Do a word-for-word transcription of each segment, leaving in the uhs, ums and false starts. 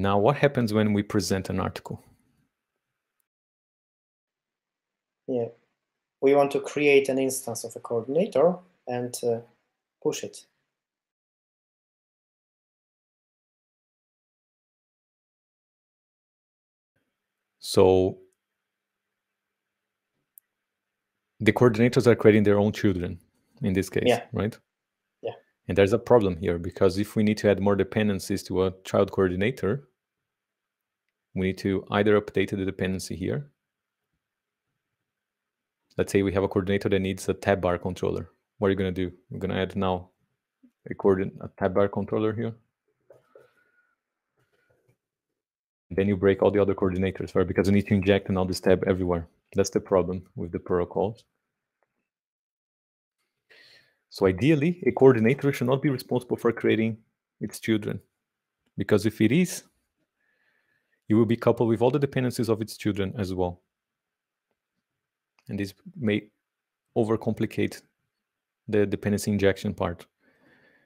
Now, what happens when we present an article? Yeah, we want to create an instance of a coordinator and uh, push it. So the coordinators are creating their own children in this case, yeah. Right? Yeah. And there's a problem here, because if we need to add more dependencies to a child coordinator, we need to either update the dependency here. Let's say we have a coordinator that needs a tab bar controller. What are you going to do? We're going to add now a, a tab bar controller here. Then you break all the other coordinators, right? Because you need to inject and all this tab everywhere. That's the problem with the protocols. So ideally, a coordinator should not be responsible for creating its children, because if it is, it will be coupled with all the dependencies of its children as well. And this may overcomplicate the dependency injection part.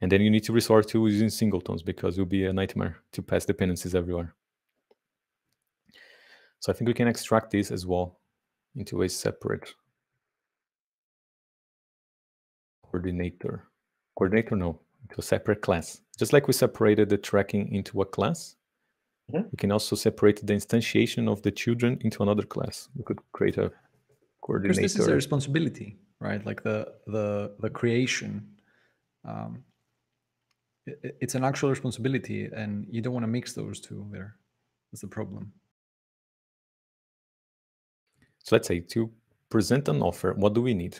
And then you need to resort to using singletons, because it will be a nightmare to pass dependencies everywhere. So I think we can extract this as well into a separate coordinator. Coordinator, no, into a separate class. Just like we separated the tracking into a class, mm-hmm. we can also separate the instantiation of the children into another class. We could create a coordinator. Because this is their responsibility, right? Like the the the creation, um, it, it's an actual responsibility, and you don't want to mix those two there. That's the problem. So let's say to present an offer, what do we need?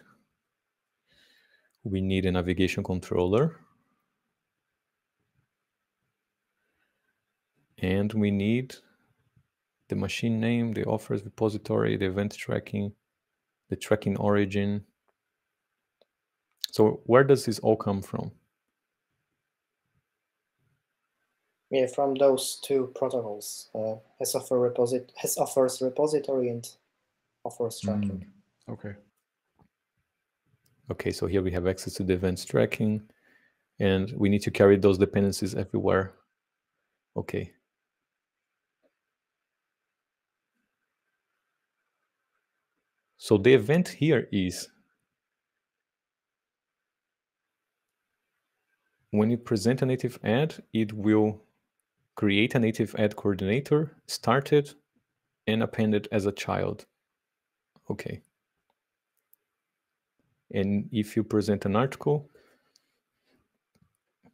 We need a navigation controller. And we need the machine name, the offers repository, the event tracking, the tracking origin. So where does this all come from? Yeah, from those two protocols, uh, has offer reposit has offers repository and offers tracking. Mm, okay. Okay, so here we have access to the events tracking, and we need to carry those dependencies everywhere. Okay. So the event here is when you present a native ad, it will create a native ad coordinator, start it, and append it as a child. Okay. And if you present an article,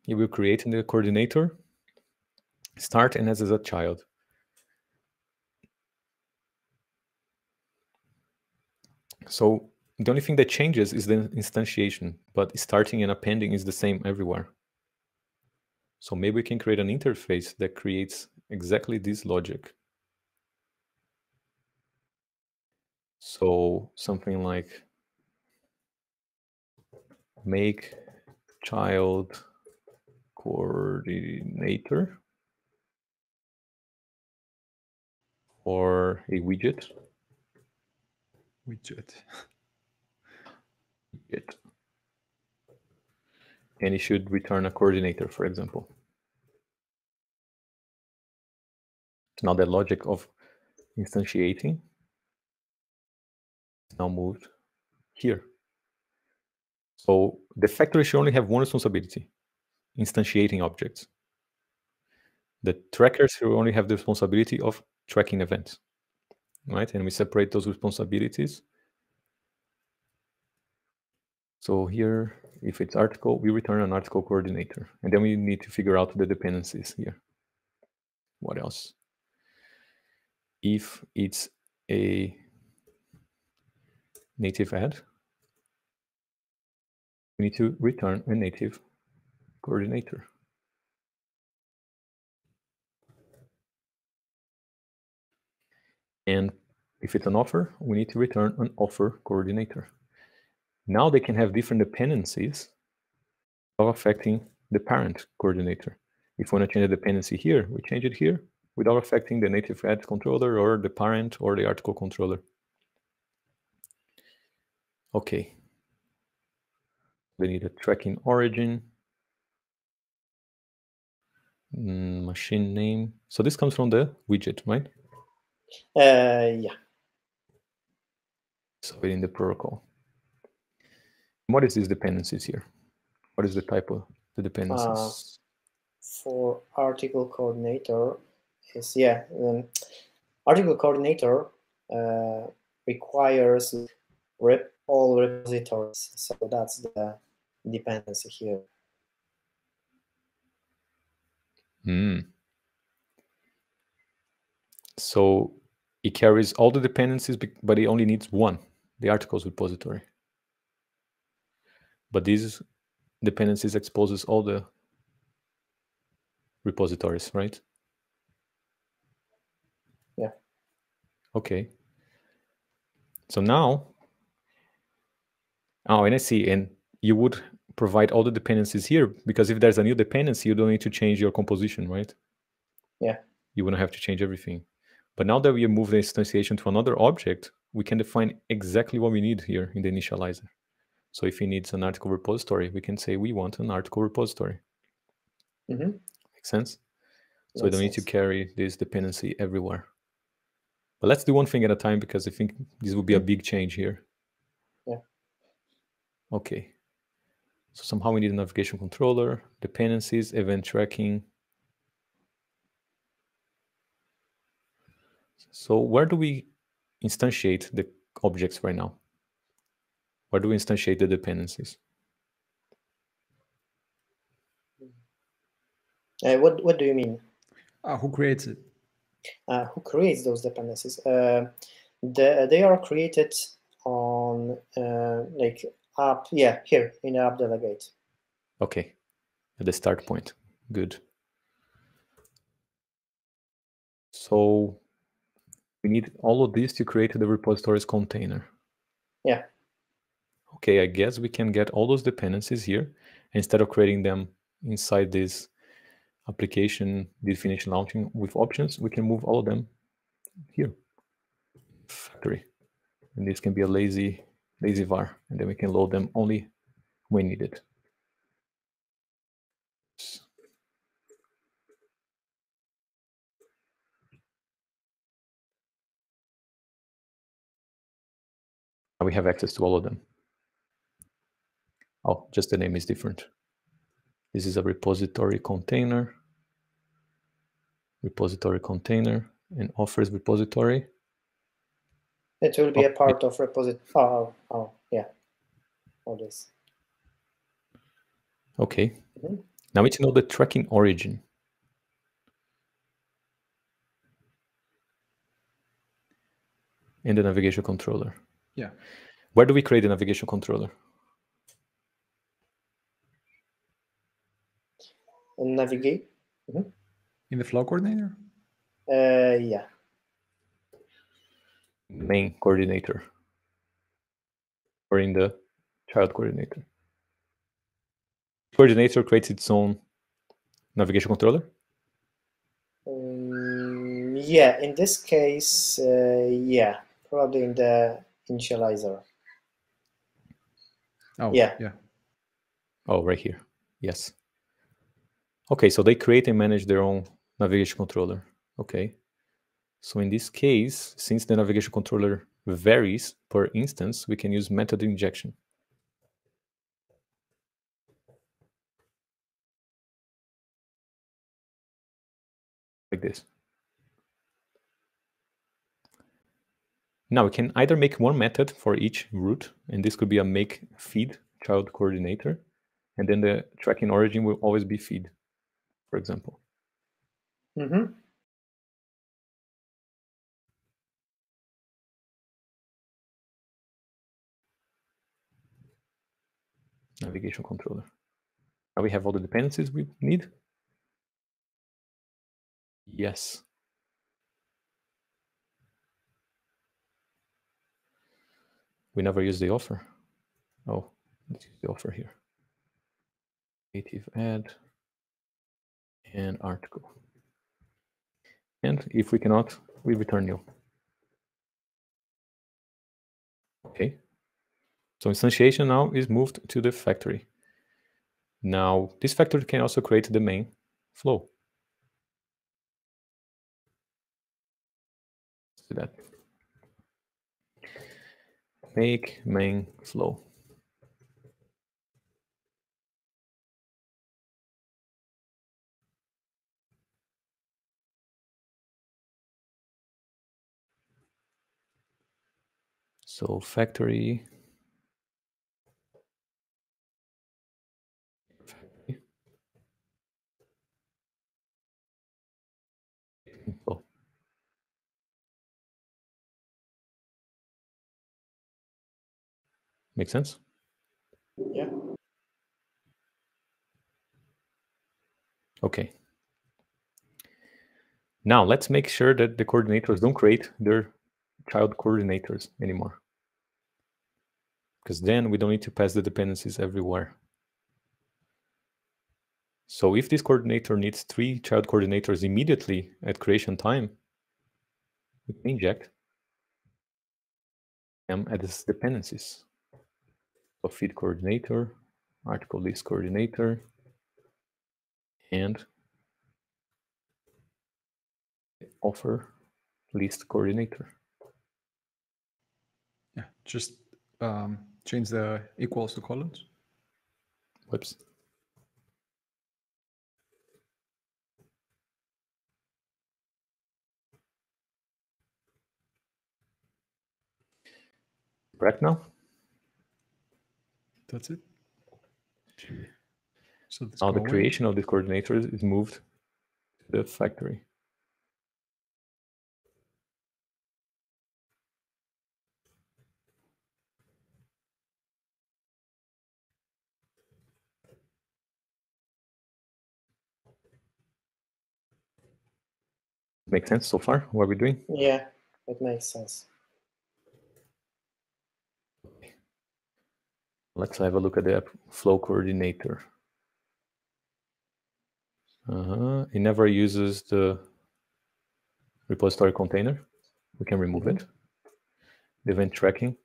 you will create in the coordinator, start and as, as a child. So the only thing that changes is the instantiation, but starting and appending is the same everywhere. So maybe we can create an interface that creates exactly this logic. So something like make child coordinator or a widget. Widget. Widget. And it should return a coordinator, for example. Now the logic of instantiating now moved here. So the factory should only have one responsibility, instantiating objects. The trackers should only have the responsibility of tracking events, right? And we separate those responsibilities. So here, if it's article, we return an article coordinator, and then we need to figure out the dependencies here. What else? If it's a native ad, we need to return a native coordinator. And if it's an offer, we need to return an offer coordinator. Now they can have different dependencies of affecting the parent coordinator. If we want to change the dependency here, we change it here without affecting the native ad controller or the parent or the article controller. Okay, they need a tracking origin. Mm, machine name. So this comes from the widget, right? Uh, yeah. So within the protocol. What is these dependencies here? What is the type of the dependencies? Uh, for article coordinator, is yeah, um, article coordinator uh, requires rep all repositories. So that's the dependency here. Mm. So it carries all the dependencies, but it only needs one, the articles repository. But these dependencies exposes all the repositories, right? Yeah. Okay. So now, oh, and I see, and you would provide all the dependencies here, because if there's a new dependency, you don't need to change your composition, right? Yeah. You wouldn't have to change everything. But now that we move the instantiation to another object, we can define exactly what we need here in the initializer. So if it needs an article repository, we can say we want an article repository. Mm-hmm. Make sense? So Makes we don't sense. Need to carry this dependency everywhere. But let's do one thing at a time, because I think this will be a big change here. Yeah. Okay. So somehow we need a navigation controller, dependencies, event tracking. So where do we instantiate the objects right now? Where do we instantiate the dependencies? Uh, what What do you mean? Uh, who creates it? Uh, who creates those dependencies? Uh, the, they are created on uh, like app. Yeah, here in the app delegate. Okay, at the start point. Good. So we need all of these to create the repositories container. Yeah. Okay, I guess we can get all those dependencies here instead of creating them inside this application definition launching with options. We can move all of them here, factory, and this can be a lazy lazy var, and then we can load them only when needed. And we have access to all of them. Oh, just the name is different. This is a repository container, repository container, and offers repository. It will be oh, a part it, of repository. Oh, oh, yeah. All this. Okay. Mm-hmm. Now we need to know the tracking origin. And the navigation controller. Yeah. Where do we create the navigation controller? Navigate. Mm-hmm. In the flow coordinator? Uh, yeah. Main coordinator. Or in the child coordinator. Coordinator creates its own navigation controller? Um, yeah, in this case, uh, yeah. Probably in the initializer. Oh, yeah. yeah. Oh, right here. Yes. Okay, so they create and manage their own navigation controller. Okay. So in this case, since the navigation controller varies per instance, we can use method injection. Like this. Now we can either make one method for each route, and this could be a make feed child coordinator, and then the tracking origin will always be feed, for example. Mm-hmm. Navigation controller. Now we have all the dependencies we need. Yes. We never use the offer. Oh, let's use the offer here. Native add. And article. And if we cannot, we return new. Okay. So instantiation now is moved to the factory. Now, this factory can also create the main flow. do that. Make main flow. So factory. Oh. Make sense? Yeah. Okay. Now let's make sure that the coordinators don't create their child coordinators anymore, because then we don't need to pass the dependencies everywhere. So if this coordinator needs three child coordinators immediately at creation time, we can inject them at these dependencies. So feed coordinator, article list coordinator, and offer list coordinator. Yeah, just um, change the equals to colons. Whoops. Correct now? That's it. So this now the creation of this coordinator is moved to the factory. Make sense so far? What are we doing? Yeah, it makes sense. Let's have a look at the flow coordinator. Uh-huh. It never uses the repository container. We can remove mm-hmm. it. The event tracking.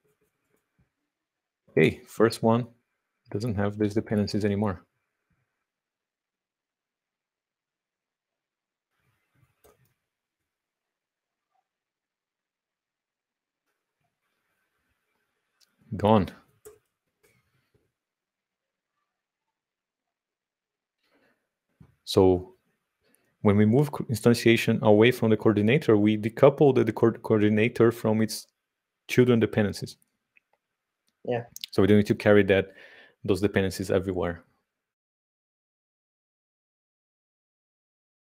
Okay, first one doesn't have these dependencies anymore. Gone. So when we move instantiation away from the coordinator, we decouple the, the co coordinator from its children dependencies. Yeah. So we don't need to carry that those dependencies everywhere.